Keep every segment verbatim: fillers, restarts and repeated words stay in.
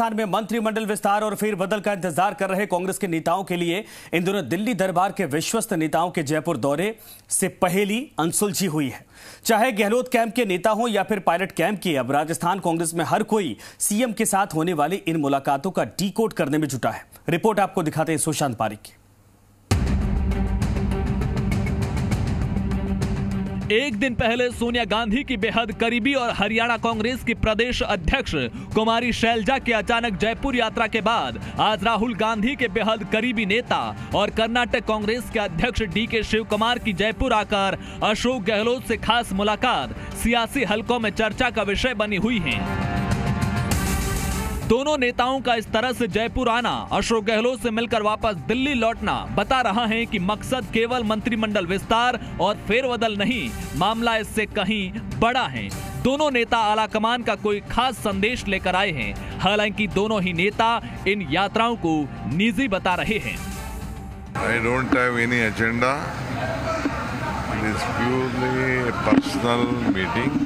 राजस्थान में मंत्रिमंडल विस्तार और फिर बदल का इंतजार कर रहे कांग्रेस के नेताओं के लिए इन दिनों दिल्ली दरबार के विश्वस्त नेताओं के जयपुर दौरे से पहली अनसुलझी हुई है। चाहे गहलोत कैंप के नेता हों या फिर पायलट कैंप के, अब राजस्थान कांग्रेस में हर कोई सीएम के साथ होने वाली इन मुलाकातों का डीकोड करने में जुटा है। रिपोर्ट आपको दिखाते हैं सुशांत पारीक की। एक दिन पहले सोनिया गांधी की बेहद करीबी और हरियाणा कांग्रेस की प्रदेश अध्यक्ष कुमारी शैलजा के अचानक जयपुर यात्रा के बाद आज राहुल गांधी के बेहद करीबी नेता और कर्नाटक कांग्रेस के अध्यक्ष डीके शिवकुमार की जयपुर आकर अशोक गहलोत से खास मुलाकात सियासी हलकों में चर्चा का विषय बनी हुई है। दोनों नेताओं का इस तरह से जयपुर आना, अशोक गहलोत से मिलकर वापस दिल्ली लौटना बता रहा है कि मकसद केवल मंत्रिमंडल विस्तार और फेरबदल नहीं, मामला इससे कहीं बड़ा है। दोनों नेता आलाकमान का कोई खास संदेश लेकर आए हैं, हालांकि दोनों ही नेता इन यात्राओं को निजी बता रहे हैं। I don't have any agenda. It is purely a personal meeting.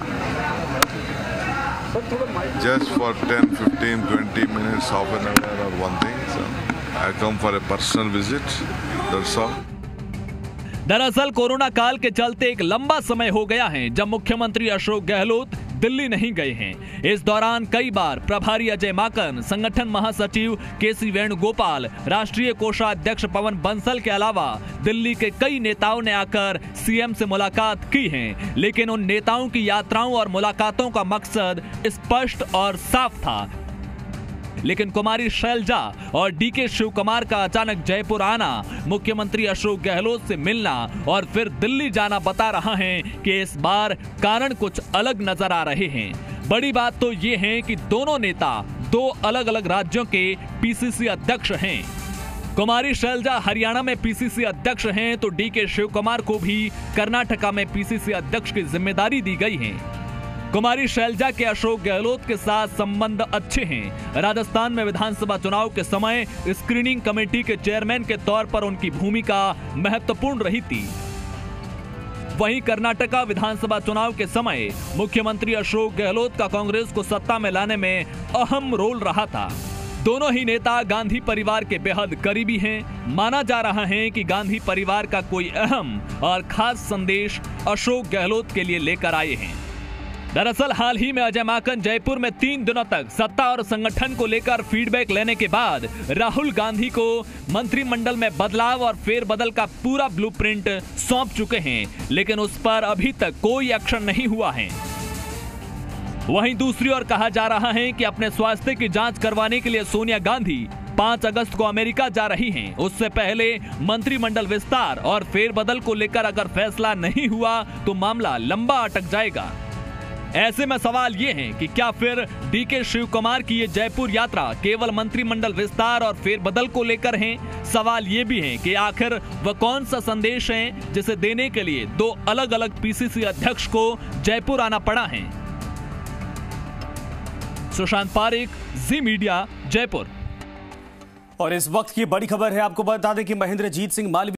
Just for ten, fifteen, twenty minutes, half an hour or one thing. So I come for a personal visit. That's all. दरअसल corona काल के चलते एक लंबा समय हो गया है जब मुख्यमंत्री अशोक गहलोत दिल्ली नहीं गए हैं। इस दौरान कई बार प्रभारी अजय माकन, संगठन महासचिव के सी वेणुगोपाल, राष्ट्रीय कोषाध्यक्ष पवन बंसल के अलावा दिल्ली के कई नेताओं ने आकर सीएम से मुलाकात की है, लेकिन उन नेताओं की यात्राओं और मुलाकातों का मकसद स्पष्ट और साफ था। लेकिन कुमारी शैलजा और डीके शिवकुमार का अचानक जयपुर आना, मुख्यमंत्री अशोक गहलोत से मिलना और फिर दिल्ली जाना बता रहा है कि इस बार कारण कुछ अलग नजर आ रहे हैं। बड़ी बात तो ये है कि दोनों नेता दो अलग अलग राज्यों के पीसीसी अध्यक्ष हैं। कुमारी शैलजा हरियाणा में पीसीसी अध्यक्ष हैं तो डीके शिवकुमार को भी कर्नाटका में पीसीसी अध्यक्ष की जिम्मेदारी दी गई है। कुमारी शैलजा के अशोक गहलोत के साथ संबंध अच्छे हैं। राजस्थान में विधानसभा चुनाव के समय स्क्रीनिंग कमेटी के चेयरमैन के तौर पर उनकी भूमिका महत्वपूर्ण रही थी। वहीं कर्नाटका विधानसभा चुनाव के समय मुख्यमंत्री अशोक गहलोत का कांग्रेस को सत्ता में लाने में अहम रोल रहा था। दोनों ही नेता गांधी परिवार के बेहद करीबी हैं। माना जा रहा है कि गांधी परिवार का कोई अहम और खास संदेश अशोक गहलोत के लिए लेकर आए हैं। दरअसल हाल ही में अजय माकन जयपुर में तीन दिनों तक सत्ता और संगठन को लेकर फीडबैक लेने के बाद राहुल गांधी को मंत्रिमंडल में बदलाव और फेरबदल का पूरा ब्लूप्रिंट सौंप चुके हैं, लेकिन उस पर अभी तक कोई एक्शन नहीं हुआ है। वहीं दूसरी ओर कहा जा रहा है कि अपने स्वास्थ्य की जांच करवाने के लिए सोनिया गांधी पाँच अगस्त को अमेरिका जा रही हैं। उससे पहले मंत्रिमंडल विस्तार और फेरबदल को लेकर अगर फैसला नहीं हुआ तो मामला लंबा अटक जाएगा। ऐसे में सवाल ये है कि क्या फिर डीके शिवकुमार की ये जयपुर यात्रा केवल मंत्रिमंडल विस्तार और फेरबदल को लेकर है? सवाल ये भी है कि आखिर वह कौन सा संदेश है जिसे देने के लिए दो अलग अलग पीसीसी अध्यक्ष को जयपुर आना पड़ा है। सुशांत पारीक, जी मीडिया, जयपुर। और इस वक्त की बड़ी खबर है, आपको बता दें कि महेंद्रजीत सिंह मालवी